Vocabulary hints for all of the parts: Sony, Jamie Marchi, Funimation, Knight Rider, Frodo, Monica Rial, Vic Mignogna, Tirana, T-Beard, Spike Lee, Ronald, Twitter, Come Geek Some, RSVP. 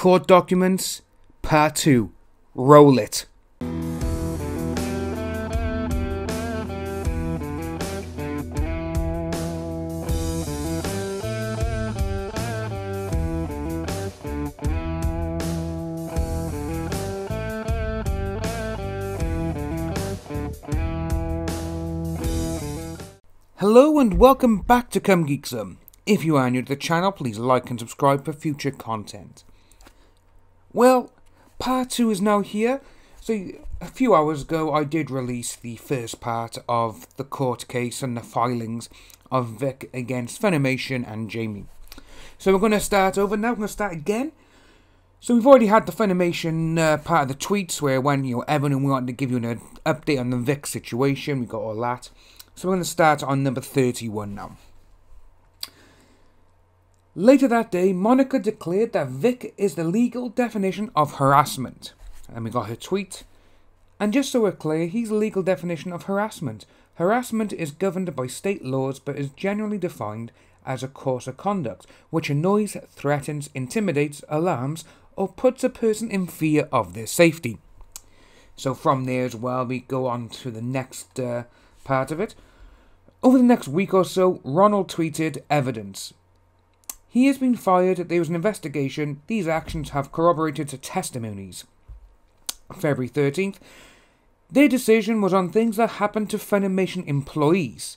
Court Documents Part 2. Roll it. Hello and welcome back to Come Geek Some. If you are new to the channel, please like and subscribe for future content. Well, part 2 is now here. So a few hours ago I did release the first part of the court case and the filings of Vic against Funimation and Jamie. So we're going to start over now, we're going to start again. So we've already had the Funimation part of the tweets where when Evan wanted to give you an update on the Vic situation, we got all that. So we're going to start on number 31 now. Later that day, Monica declared that Vic is the legal definition of harassment. And we got her tweet. And just so we're clear, he's the legal definition of harassment. Harassment is governed by state laws but is generally defined as a course of conduct which annoys, threatens, intimidates, alarms, or puts a person in fear of their safety. So from there as well, we go on to the next part of it. Over the next week or so, Ronald tweeted evidence. He has been fired, there was an investigation, these actions have corroborated to testimonies. February 13th, their decision was on things that happened to Funimation employees.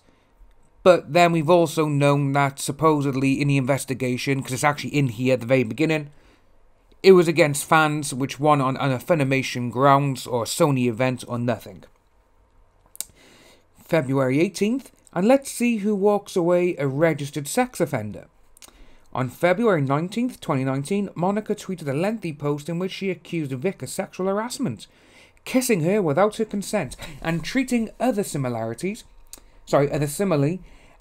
But then we've also known that supposedly in the investigation, because it's actually in here at the very beginning, it was against fans which won on a Funimation grounds or Sony event or nothing. February 18th, and let's see who walks away a registered sex offender. On February 19th, 2019, Monica tweeted a lengthy post in which she accused Vic of sexual harassment, kissing her without her consent, and treating other simile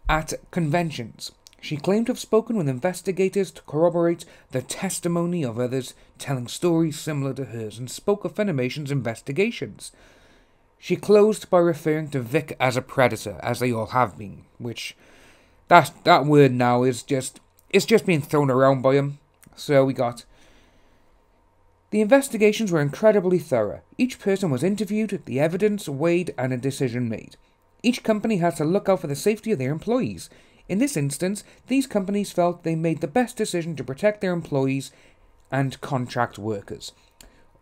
at conventions. She claimed to have spoken with investigators to corroborate the testimony of others telling stories similar to hers and spoke of Funimation's investigations. She closed by referring to Vic as a predator, as they all have been, which that word now is just... it's just being thrown around by him. So we got... the investigations were incredibly thorough. Each person was interviewed, the evidence weighed, and a decision made. Each company had to look out for the safety of their employees. In this instance, these companies felt they made the best decision to protect their employees and contract workers.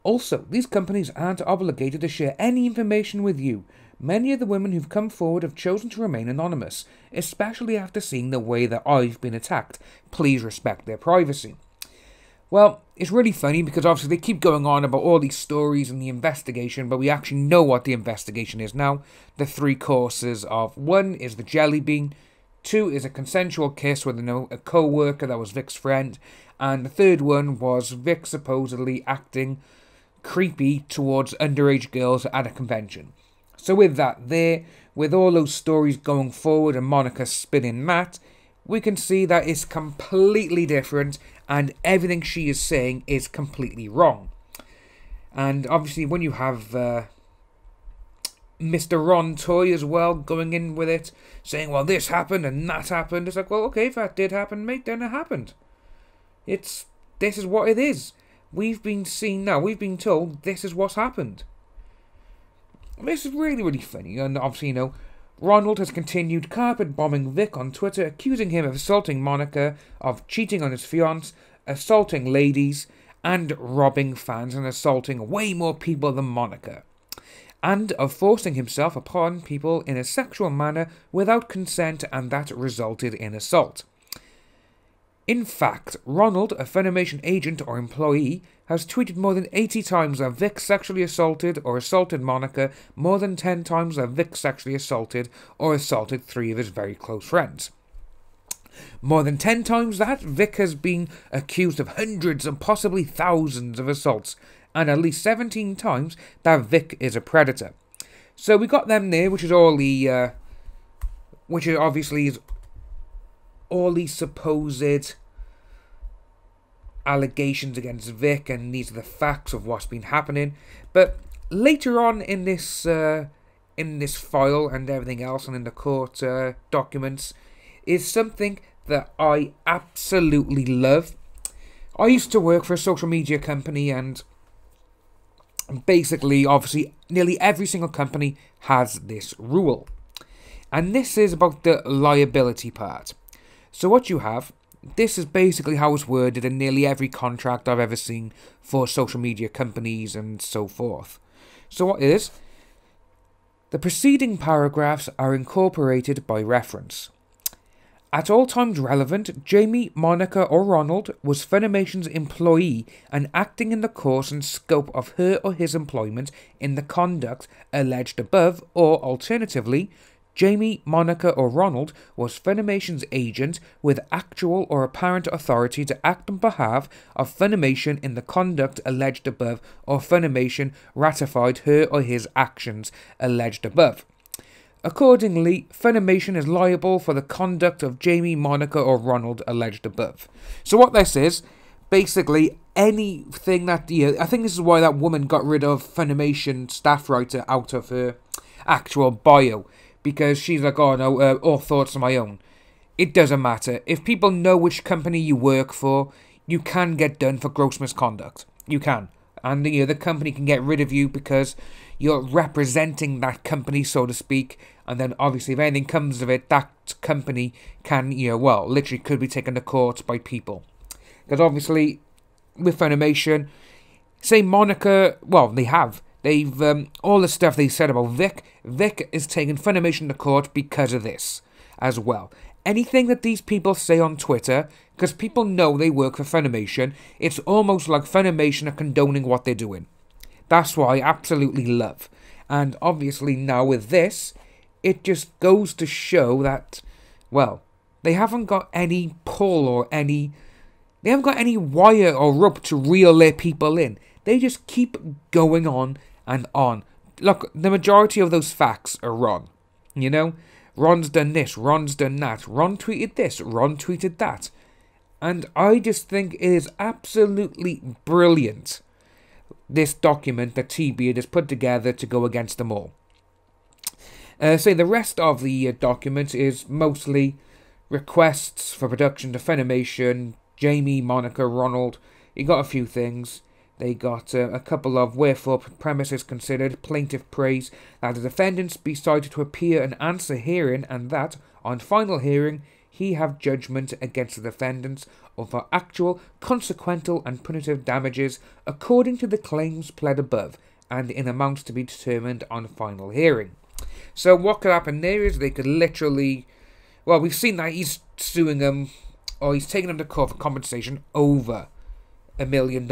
Also, these companies aren't obligated to share any information with you. Many of the women who've come forward have chosen to remain anonymous, especially after seeing the way that I've been attacked. Please respect their privacy. Well, it's really funny because obviously they keep going on about all these stories and the investigation, but we actually know what the investigation is now. The three courses of 1 is the jelly bean, 2 is a consensual kiss with a co-worker that was Vic's friend, and the third one was Vic supposedly acting creepy towards underage girls at a convention. So with that there, with all those stories going forward and Monica spinning that, we can see that it's completely different and everything she is saying is completely wrong. And obviously when you have Mr. Ron Toy as well going in with it, saying, well, this happened and that happened. It's like, well, okay, if that did happen, mate, then it happened. This is what it is. We've been seen now, we've been told this is what's happened. This is really, really funny, and obviously, Ronald has continued carpet bombing Vic on Twitter, accusing him of assaulting Monica, of cheating on his fiancée, assaulting ladies, and robbing fans, and assaulting way more people than Monica, and of forcing himself upon people in a sexual manner without consent, and that resulted in assault. In fact, Ronald, a Funimation agent or employee, has tweeted more than 80 times that Vic sexually assaulted or assaulted Monica, more than 10 times that Vic sexually assaulted or assaulted 3 of his very close friends. More than 10 times that, Vic has been accused of hundreds and possibly thousands of assaults, and at least 17 times that Vic is a predator. So we got them there, which is all the... which is obviously... all these supposed allegations against Vic, and these are the facts of what's been happening. But later on in this file and everything else, and in the court documents, is something that I absolutely love. I used to work for a social media company, and basically, obviously, nearly every single company has this rule. And this is about the liability part. So what you have, this is basically how it's worded in nearly every contract I've ever seen for social media companies and so forth. So what is? The preceding paragraphs are incorporated by reference. At all times relevant, Jamie, Monica or Ronald was Funimation's employee and acting in the course and scope of her or his employment in the conduct alleged above, or alternatively, Jamie, Monica or Ronald was Funimation's agent with actual or apparent authority to act on behalf of Funimation in the conduct alleged above, or Funimation ratified her or his actions alleged above. Accordingly, Funimation is liable for the conduct of Jamie, Monica or Ronald alleged above. So what this is, basically anything that, I think this is why that woman got rid of Funimation staff writer out of her actual bio. Because she's like, oh no, all thoughts are my own. It doesn't matter. If people know which company you work for, you can get done for gross misconduct. You can. And the company can get rid of you because you're representing that company, so to speak. And then obviously if anything comes of it, that company can, well, literally could be taken to court by people. Because obviously, with Funimation, say Monica, well, they have. They've, all the stuff they said about Vic. Vic is taking Funimation to court because of this as well. Anything that these people say on Twitter, because people know they work for Funimation, it's almost like Funimation are condoning what they're doing. That's what I absolutely love. And obviously now with this, it just goes to show that, well, they haven't got any pull or any... They haven't got any wire or rope to reel their people in. They just keep going on and on. Look, the majority of those facts are Ron. You know, Ron's done this, Ron's done that, Ron tweeted this, Ron tweeted that. And I just think it is absolutely brilliant, this document that T-Beard has put together to go against them all. So the rest of the document is mostly requests for production to Funimation, Jamie, Monica, Ronald. You got a few things. They got a couple of wherefore premises considered, plaintiff praise, that the defendants be cited to appear and answer hearing, and that, on final hearing, he have judgment against the defendants for actual, consequential and punitive damages according to the claims pled above, and in amounts to be determined on final hearing. So what could happen there is they could literally... Well, we've seen that he's suing them, or he's taking them to court for compensation over $1 million.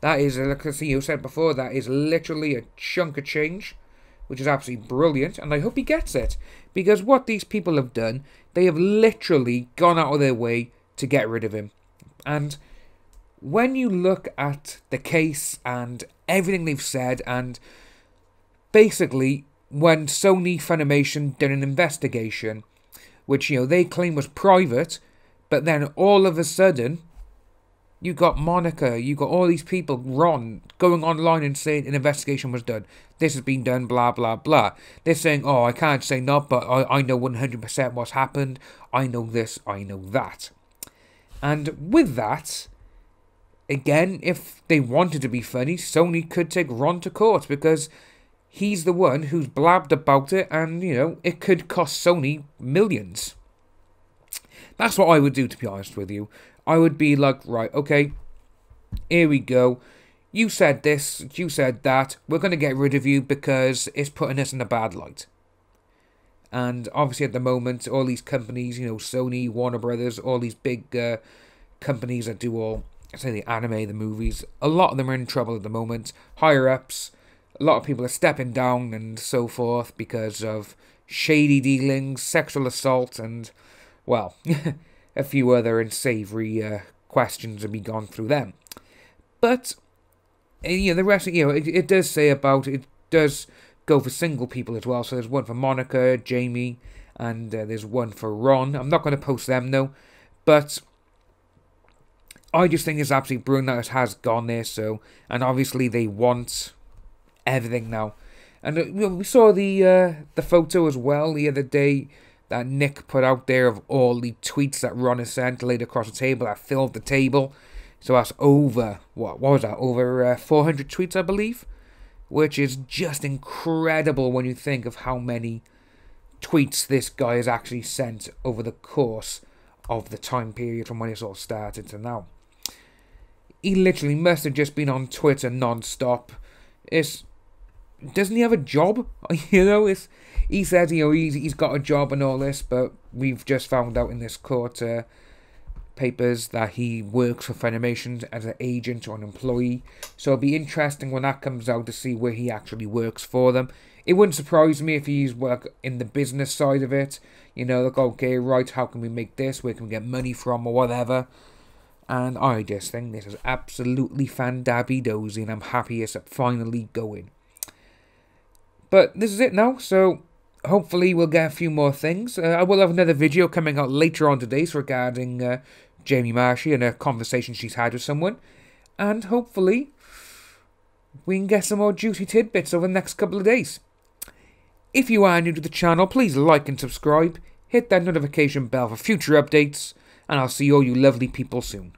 That is, like you said before, that is literally a chunk of change, which is absolutely brilliant, and I hope he gets it. Because what these people have done, they have literally gone out of their way to get rid of him. And when you look at the case and everything they've said, and basically when Sony Funimation did an investigation, which, they claim was private, but then all of a sudden... You got Monica, you got all these people, Ron, going online and saying an investigation was done. This has been done, blah, blah, blah. They're saying, oh, I can't say not, but I know 100% what's happened. I know this, I know that. And with that, again, if they wanted to be funny, Sony could take Ron to court because he's the one who's blabbed about it and, it could cost Sony millions. That's what I would do, to be honest with you. I would be like, right, okay, here we go. You said this, you said that. We're going to get rid of you because it's putting us in a bad light. And obviously at the moment, all these companies, Sony, Warner Brothers, all these big companies that do all, say, the anime, the movies, a lot of them are in trouble at the moment. Higher-ups, a lot of people are stepping down and so forth because of shady dealings, sexual assault, and, well... A few other unsavoury questions and be gone through them. But, the rest of, it does say about, it does go for single people as well. So there's one for Monica, Jamie, and there's one for Ron. I'm not going to post them, though. But I just think it's absolutely brilliant that it has gone there. So, and obviously they want everything now. And we saw the photo as well the other day that Nick put out there of all the tweets that Ron has sent laid across the table that filled the table. So that's over, what was that, over 400 tweets, I believe, which is just incredible when you think of how many tweets this guy has actually sent over the course of the time period from when it all started to now. He literally must have just been on Twitter non-stop. Doesn't he have a job? You know, he said, you know, he's got a job and all this, but we've just found out in this court papers that he works for Funimation as an agent or an employee. So it'll be interesting when that comes out to see where he actually works for them. It wouldn't surprise me if he's work in the business side of it. You know, like, okay, right, how can we make this? Where can we get money from or whatever? And I just think this is absolutely fan-dabby-dozy, and I'm happy it's finally going. But this is it now, so hopefully we'll get a few more things. I will have another video coming out later on today regarding Jamie Marchi and a conversation she's had with someone. And hopefully we can get some more juicy tidbits over the next couple of days. If you are new to the channel, please like and subscribe. Hit that notification bell for future updates. And I'll see all you lovely people soon.